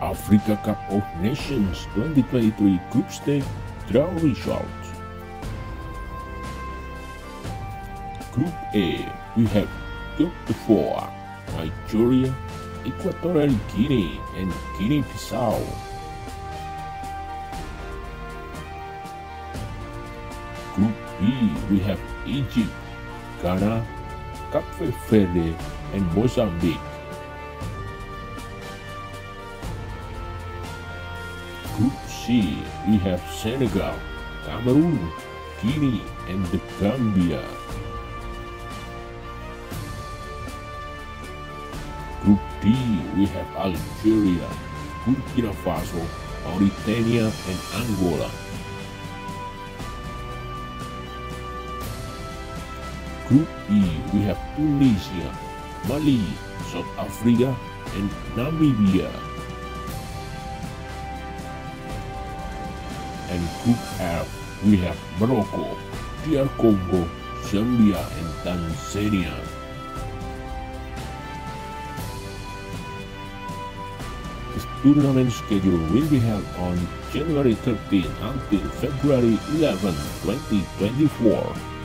Africa Cup of Nations 2023 Groepstage draw results. Group A, we have Cote d'Ivoire, Nigeria, Equatorial Guinea and Guinea-Bissau. Group B, we have Egypt, Ghana, Cape Verde and Mozambique. Group C, we have Senegal, Cameroon, Guinea and the Gambia. Group D, we have Algeria, Burkina Faso, Mauritania and Angola. Group E, we have Tunisia, Mali, South Africa and Namibia. And Group F, we have Morocco, DR Congo, Zambia and Tanzania. This tournament schedule will be held on January 13 until February 11, 2024.